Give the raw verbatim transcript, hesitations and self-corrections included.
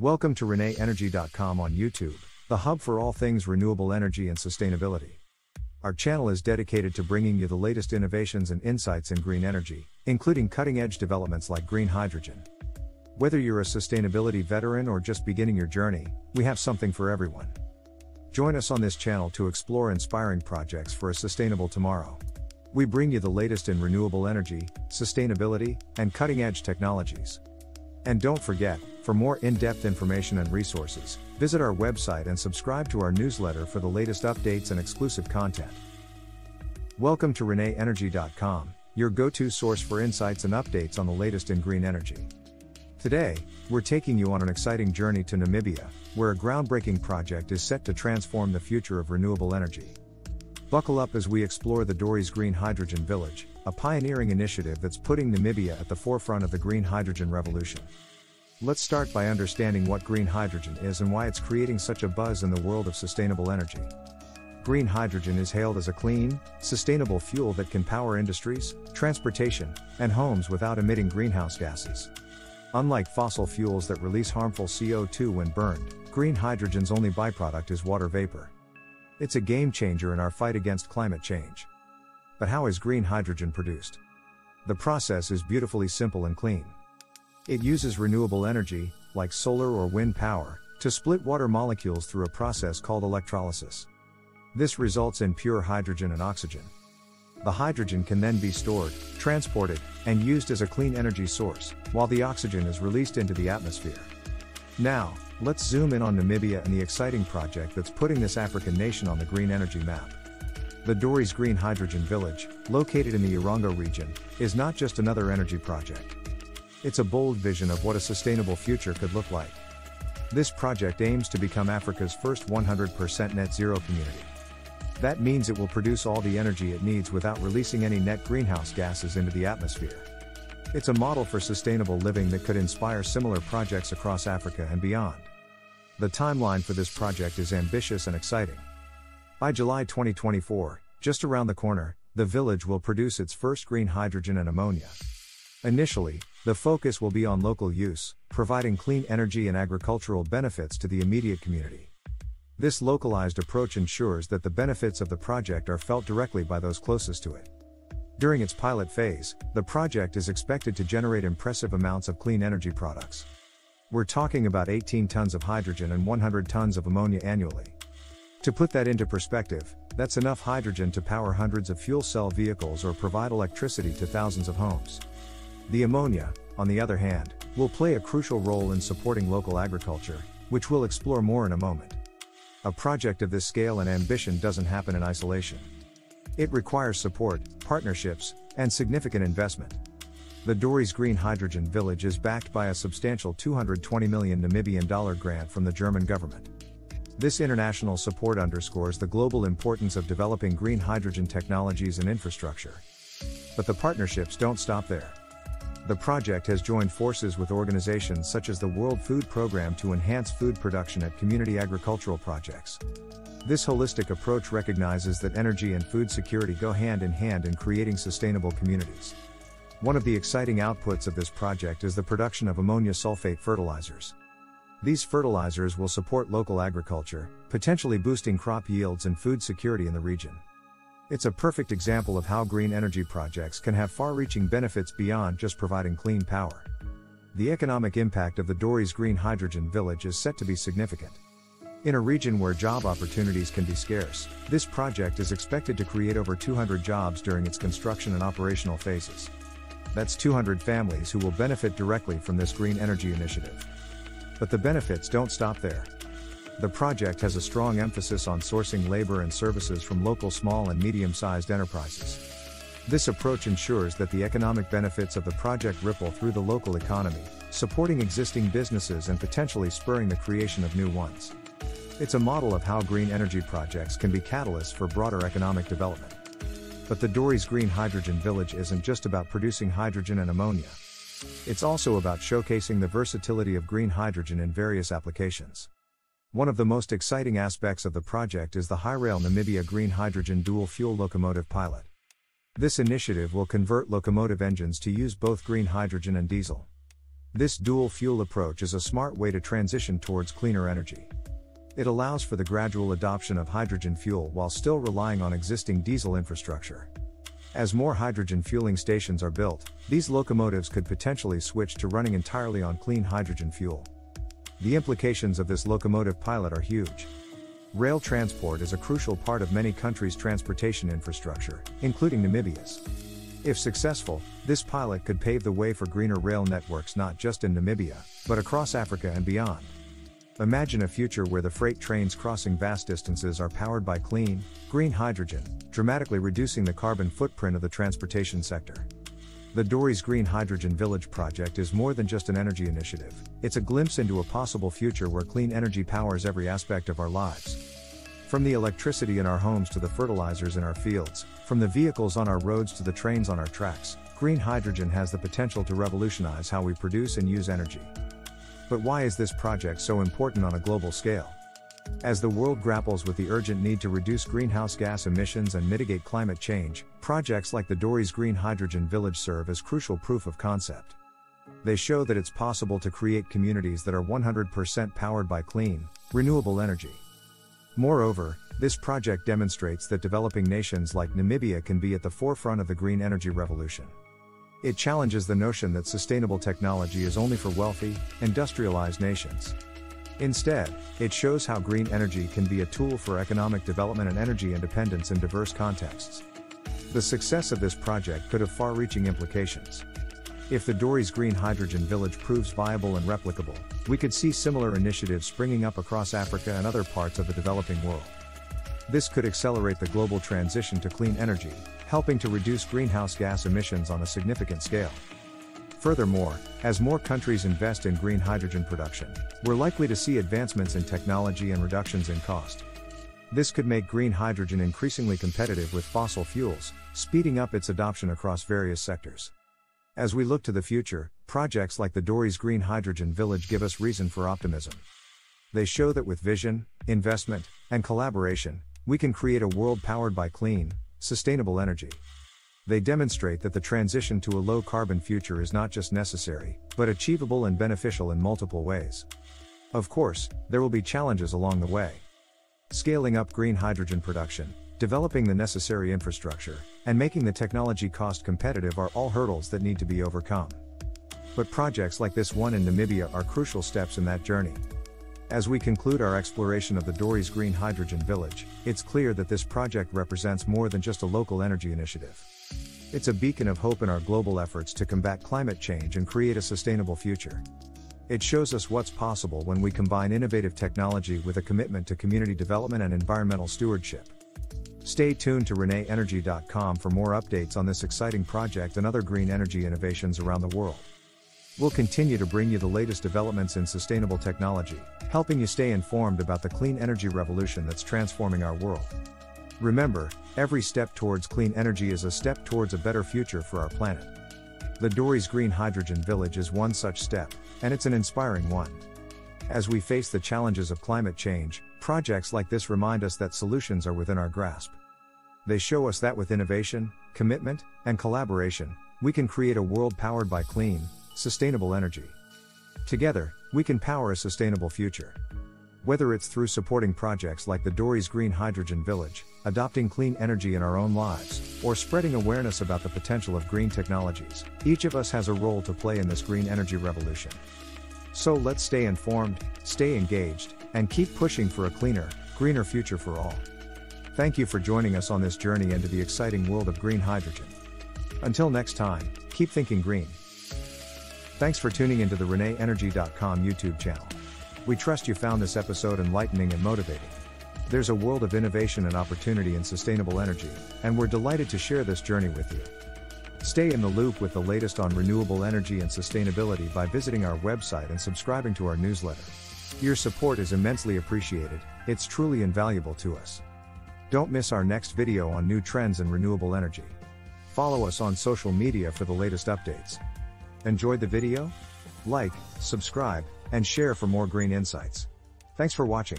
Welcome to Rene Energy dot com on YouTube, the hub for all things renewable energy and sustainability. Our channel is dedicated to bringing you the latest innovations and insights in green energy, including cutting-edge developments like green hydrogen. Whether you're a sustainability veteran or just beginning your journey, we have something for everyone. Join us on this channel to explore inspiring projects for a sustainable tomorrow. We bring you the latest in renewable energy, sustainability, and cutting-edge technologies. And don't forget, for more in-depth information and resources, visit our website and subscribe to our newsletter for the latest updates and exclusive content. Welcome to Rene Energy dot com, your go-to source for insights and updates on the latest in green energy. Today, we're taking you on an exciting journey to Namibia, where a groundbreaking project is set to transform the future of renewable energy. Buckle up as we explore the Daures Green Hydrogen Village, a pioneering initiative that's putting Namibia at the forefront of the green hydrogen revolution. Let's start by understanding what green hydrogen is and why it's creating such a buzz in the world of sustainable energy. Green hydrogen is hailed as a clean, sustainable fuel that can power industries, transportation, and homes without emitting greenhouse gases. Unlike fossil fuels that release harmful C O two when burned, green hydrogen's only byproduct is water vapor. It's a game changer in our fight against climate change. But how is green hydrogen produced? The process is beautifully simple and clean. It uses renewable energy, like solar or wind power, to split water molecules through a process called electrolysis. This results in pure hydrogen and oxygen. The hydrogen can then be stored, transported, and used as a clean energy source, while the oxygen is released into the atmosphere. Now, let's zoom in on Namibia and the exciting project that's putting this African nation on the green energy map. The Daures Green Hydrogen Village, located in the Erongo region, is not just another energy project. It's a bold vision of what a sustainable future could look like. This project aims to become Africa's first one hundred percent net zero community. That means it will produce all the energy it needs without releasing any net greenhouse gases into the atmosphere. It's a model for sustainable living that could inspire similar projects across Africa and beyond. The timeline for this project is ambitious and exciting. By July twenty twenty-four, just around the corner, the village will produce its first green hydrogen and ammonia. Initially, the focus will be on local use, providing clean energy and agricultural benefits to the immediate community. This localized approach ensures that the benefits of the project are felt directly by those closest to it. During its pilot phase, the project is expected to generate impressive amounts of clean energy products. We're talking about eighteen tons of hydrogen and one hundred tons of ammonia annually. To put that into perspective, that's enough hydrogen to power hundreds of fuel cell vehicles or provide electricity to thousands of homes. The ammonia, on the other hand, will play a crucial role in supporting local agriculture, which we'll explore more in a moment. A project of this scale and ambition doesn't happen in isolation. It requires support, partnerships, and significant investment. The Daures Green Hydrogen Village is backed by a substantial two hundred twenty million Namibian dollar grant from the German government. This international support underscores the global importance of developing green hydrogen technologies and infrastructure. But the partnerships don't stop there. The project has joined forces with organizations such as the World Food Programme to enhance food production at community agricultural projects. This holistic approach recognizes that energy and food security go hand in hand in creating sustainable communities. One of the exciting outputs of this project is the production of ammonia sulfate fertilizers. These fertilizers will support local agriculture, potentially boosting crop yields and food security in the region. It's a perfect example of how green energy projects can have far-reaching benefits beyond just providing clean power. The economic impact of the Daures Green Hydrogen Village is set to be significant. In a region where job opportunities can be scarce, this project is expected to create over two hundred jobs during its construction and operational phases. That's two hundred families who will benefit directly from this green energy initiative. But the benefits don't stop there. The project has a strong emphasis on sourcing labor and services from local small and medium-sized enterprises. This approach ensures that the economic benefits of the project ripple through the local economy, supporting existing businesses and potentially spurring the creation of new ones. It's a model of how green energy projects can be catalysts for broader economic development. But the Daures Green Hydrogen Village isn't just about producing hydrogen and ammonia. It's also about showcasing the versatility of green hydrogen in various applications. One of the most exciting aspects of the project is the High Rail Namibia Green Hydrogen Dual Fuel Locomotive Pilot. This initiative will convert locomotive engines to use both green hydrogen and diesel. This dual-fuel approach is a smart way to transition towards cleaner energy. It allows for the gradual adoption of hydrogen fuel while still relying on existing diesel infrastructure. As more hydrogen fueling stations are built, these locomotives could potentially switch to running entirely on clean hydrogen fuel. The implications of this locomotive pilot are huge. Rail transport is a crucial part of many countries' transportation infrastructure, including Namibia's. If successful, this pilot could pave the way for greener rail networks not just in Namibia, but across Africa and beyond. Imagine a future where the freight trains crossing vast distances are powered by clean, green hydrogen, dramatically reducing the carbon footprint of the transportation sector. The Daures Green Hydrogen Village project is more than just an energy initiative, it's a glimpse into a possible future where clean energy powers every aspect of our lives. From the electricity in our homes to the fertilizers in our fields, from the vehicles on our roads to the trains on our tracks, green hydrogen has the potential to revolutionize how we produce and use energy. But why is this project so important on a global scale? As the world grapples with the urgent need to reduce greenhouse gas emissions and mitigate climate change, projects like the Daures Green Hydrogen Village serve as crucial proof of concept. They show that it's possible to create communities that are one hundred percent powered by clean, renewable energy. Moreover, this project demonstrates that developing nations like Namibia can be at the forefront of the green energy revolution. It challenges the notion that sustainable technology is only for wealthy, industrialized nations. Instead, it shows how green energy can be a tool for economic development and energy independence in diverse contexts. The success of this project could have far-reaching implications. If the Daures Green Hydrogen Village proves viable and replicable, we could see similar initiatives springing up across Africa and other parts of the developing world. This could accelerate the global transition to clean energy, helping to reduce greenhouse gas emissions on a significant scale. Furthermore, as more countries invest in green hydrogen production, we're likely to see advancements in technology and reductions in cost. This could make green hydrogen increasingly competitive with fossil fuels, speeding up its adoption across various sectors. As we look to the future, projects like the Daures Green Hydrogen Village give us reason for optimism. They show that with vision, investment, and collaboration, we can create a world powered by clean, sustainable energy. They demonstrate that the transition to a low-carbon future is not just necessary, but achievable and beneficial in multiple ways. Of course, there will be challenges along the way. Scaling up green hydrogen production, developing the necessary infrastructure, and making the technology cost competitive are all hurdles that need to be overcome. But projects like this one in Namibia are crucial steps in that journey. As we conclude our exploration of the Daures Green Hydrogen Village, it's clear that this project represents more than just a local energy initiative. It's a beacon of hope in our global efforts to combat climate change and create a sustainable future. It shows us what's possible when we combine innovative technology with a commitment to community development and environmental stewardship. Stay tuned to Rene Energy dot com for more updates on this exciting project and other green energy innovations around the world. We'll continue to bring you the latest developments in sustainable technology, helping you stay informed about the clean energy revolution that's transforming our world. Remember, every step towards clean energy is a step towards a better future for our planet. The Daures Green Hydrogen Village is one such step, and it's an inspiring one. As we face the challenges of climate change, projects like this remind us that solutions are within our grasp. They show us that with innovation, commitment, and collaboration, we can create a world powered by clean, sustainable energy. Together, we can power a sustainable future. Whether it's through supporting projects like the Daures Green Hydrogen Village, adopting clean energy in our own lives, or spreading awareness about the potential of green technologies, each of us has a role to play in this green energy revolution. So let's stay informed, stay engaged, and keep pushing for a cleaner, greener future for all. Thank you for joining us on this journey into the exciting world of green hydrogen. Until next time, keep thinking green. Thanks for tuning into the Rene Energy dot com YouTube channel. We trust you found this episode enlightening and motivating. There's a world of innovation and opportunity in sustainable energy, and we're delighted to share this journey with you. Stay in the loop with the latest on renewable energy and sustainability by visiting our website and subscribing to our newsletter. Your support is immensely appreciated, it's truly invaluable to us. Don't miss our next video on new trends in renewable energy. Follow us on social media for the latest updates. Enjoyed the video? Like, subscribe, and share for more green insights. Thanks for watching.